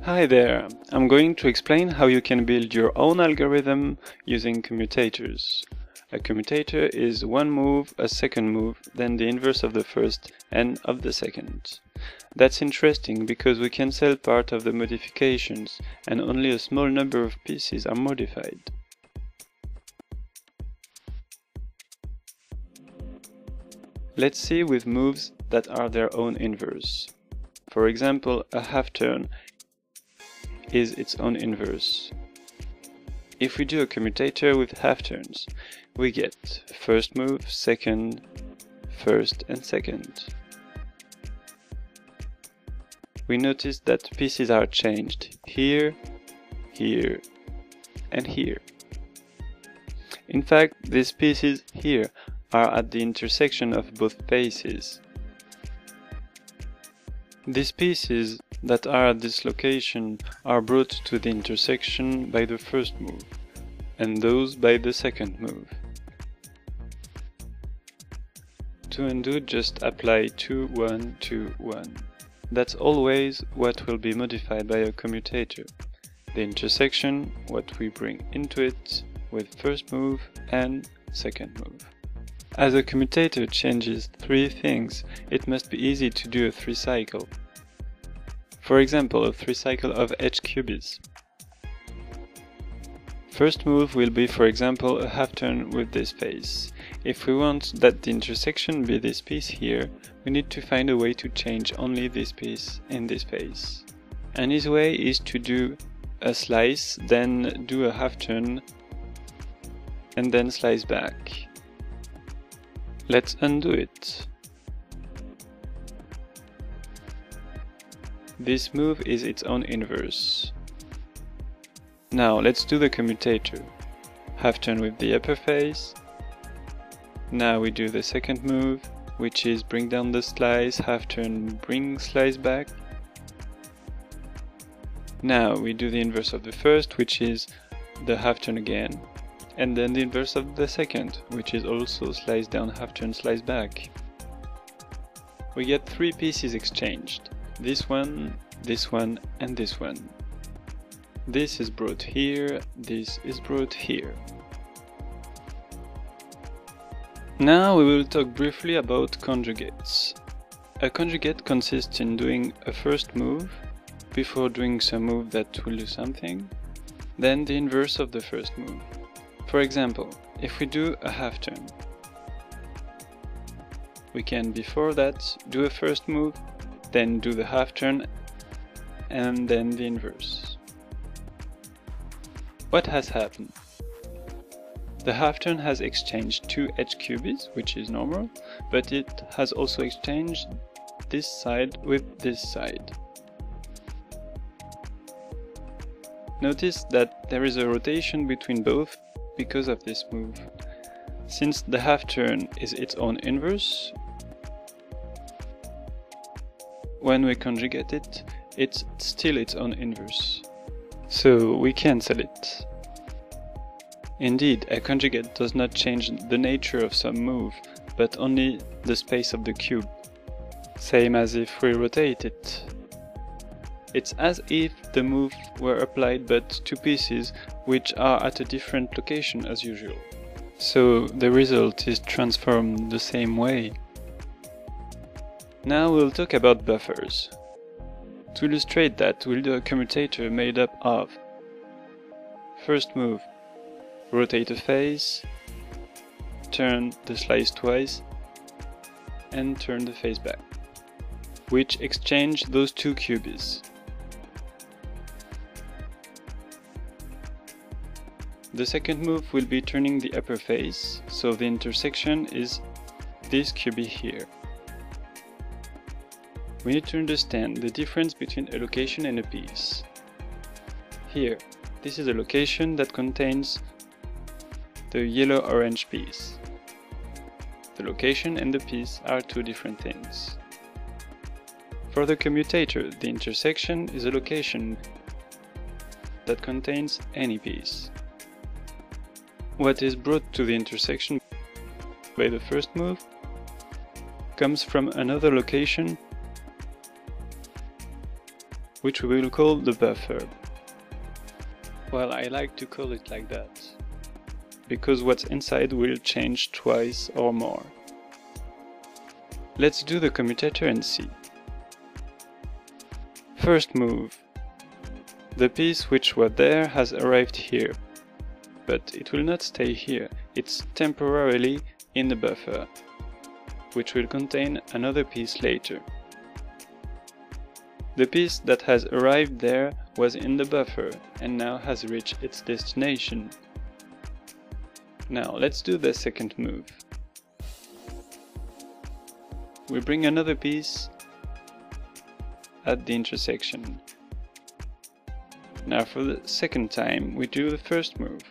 Hi there! I'm going to explain how you can build your own algorithm using commutators. A commutator is one move, a second move, then the inverse of the first and of the second. That's interesting because we cancel part of the modifications and only a small number of pieces are modified. Let's see with moves that are their own inverse. For example, a half turn is its own inverse. If we do a commutator with half turns, we get first move, second, first and second. We notice that pieces are changed here, here and here. In fact, these pieces here are at the intersection of both faces. These pieces that are at this location are brought to the intersection by the first move, and those by the second move. To undo, just apply 2, 1, 2, 1. That's always what will be modified by a commutator. The intersection, what we bring into it with first move and second move. As a commutator changes 3 things, it must be easy to do a 3 cycle. For example, a 3 cycle of h cubits. First move will be, for example, a half turn with this face. If we want that the intersection be this piece here, we need to find a way to change only this piece in this face. An easy way is to do a slice, then do a half turn, and then slice back. Let's undo it. This move is its own inverse. Now let's do the commutator. Half turn with the upper face. Now we do the second move, which is bring down the slice, half turn, bring slice back. Now we do the inverse of the first, which is the half turn again. And then the inverse of the second, which is also slice down, half turn, slice back. We get 3 pieces exchanged. This one, and this one. This is brought here, this is brought here. Now we will talk briefly about conjugates. A conjugate consists in doing a first move, before doing some move that will do something, then the inverse of the first move. For example, if we do a half turn, we can before that do a first move, then do the half turn, and then the inverse. What has happened? The half turn has exchanged 2 h cubits, which is normal, but it has also exchanged this side with this side. Notice that there is a rotation between both because of this move. Since the half turn is its own inverse, when we conjugate it, it's still its own inverse. So we cancel it. Indeed, a conjugate does not change the nature of some move, but only the space of the cube. Same as if we rotate it. It's as if the move were applied but to pieces which are at a different location as usual. So the result is transformed the same way. Now we'll talk about buffers. To illustrate that, we'll do a commutator made up of first move, rotate a face, turn the slice twice, and turn the face back, which exchange those 2 cubits. The second move will be turning the upper face, so the intersection is this cubit here. We need to understand the difference between a location and a piece. Here, this is a location that contains the yellow-orange piece. The location and the piece are 2 different things. For the commutator, the intersection is a location that contains any piece. What is brought to the intersection by the first move comes from another location which we will call the buffer. Well, I like to call it like that, because what's inside will change twice or more. Let's do the commutator and see. First move. The piece which was there has arrived here, but it will not stay here, it's temporarily in the buffer, which will contain another piece later. The piece that has arrived there was in the buffer and now has reached its destination. Now let's do the second move. We bring another piece at the intersection. Now for the second time we do the first move.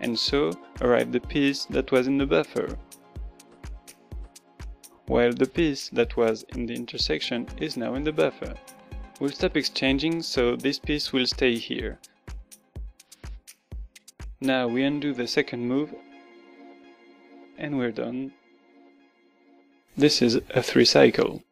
And so arrived the piece that was in the buffer, while the piece that was in the intersection is now in the buffer. We'll stop exchanging, so this piece will stay here. Now we undo the second move, and we're done. This is a 3-cycle.